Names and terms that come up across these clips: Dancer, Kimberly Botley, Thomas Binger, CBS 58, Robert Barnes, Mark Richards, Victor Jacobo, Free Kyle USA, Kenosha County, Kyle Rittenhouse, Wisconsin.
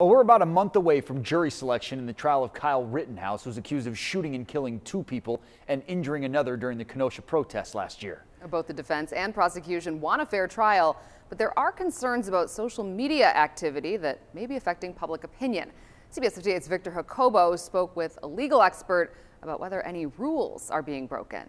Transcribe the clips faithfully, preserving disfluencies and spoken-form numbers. Well, we're about a month away from jury selection in the trial of Kyle Rittenhouse, who's accused of shooting and killing two people and injuring another during the Kenosha protests last year. Both the defense and prosecution want a fair trial, but there are concerns about social media activity that may be affecting public opinion. C B S fifty-eight's Victor Jacobo spoke with a legal expert about whether any rules are being broken.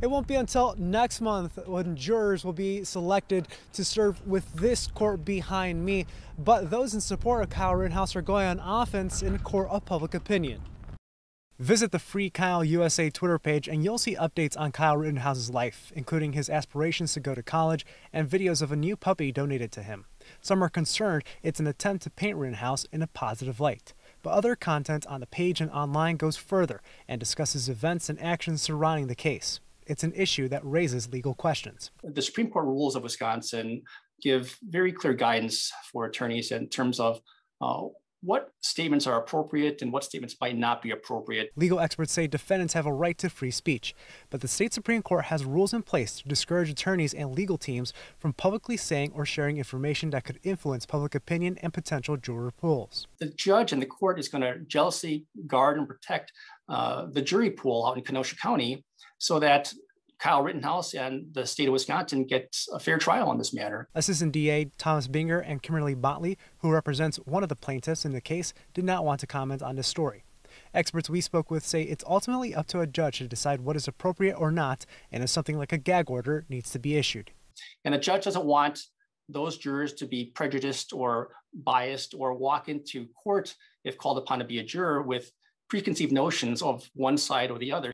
It won't be until next month when jurors will be selected to serve with this court behind me. But those in support of Kyle Rittenhouse are going on offense in a court of public opinion. Visit the Free Kyle U S A Twitter page and you'll see updates on Kyle Rittenhouse's life, including his aspirations to go to college and videos of a new puppy donated to him. Some are concerned it's an attempt to paint Rittenhouse in a positive light. But other content on the page and online goes further and discusses events and actions surrounding the case. It's an issue that raises legal questions. The Supreme Court rules of Wisconsin give very clear guidance for attorneys in terms of uh, what statements are appropriate and what statements might not be appropriate. Legal experts say defendants have a right to free speech, but the state Supreme Court has rules in place to discourage attorneys and legal teams from publicly saying or sharing information that could influence public opinion and potential juror pools. The judge and the court is going to jealously guard and protect uh, the jury pool out in Kenosha County so that Kyle Rittenhouse and the state of Wisconsin gets a fair trial on this matter. Assistant D A Thomas Binger and Kimberly Botley, who represents one of the plaintiffs in the case, did not want to comment on this story. Experts we spoke with say it's ultimately up to a judge to decide what is appropriate or not, and if something like a gag order needs to be issued. And a judge doesn't want those jurors to be prejudiced or biased or walk into court, if called upon to be a juror, with preconceived notions of one side or the other.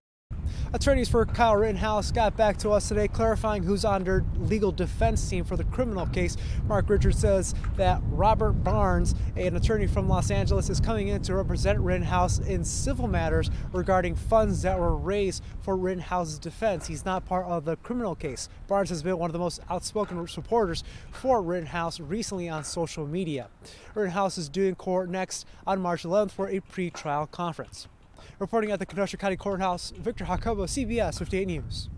Attorneys for Kyle Rittenhouse got back to us today clarifying who's on their legal defense team for the criminal case. Mark Richards says that Robert Barnes, an attorney from Los Angeles, is coming in to represent Rittenhouse in civil matters regarding funds that were raised for Rittenhouse's defense. He's not part of the criminal case. Barnes has been one of the most outspoken supporters for Rittenhouse recently on social media. Rittenhouse is due in court next on March eleventh for a pre-trial conference. Reporting at the Kenosha County Courthouse, Victor Jacobo, C B S fifty-eight News.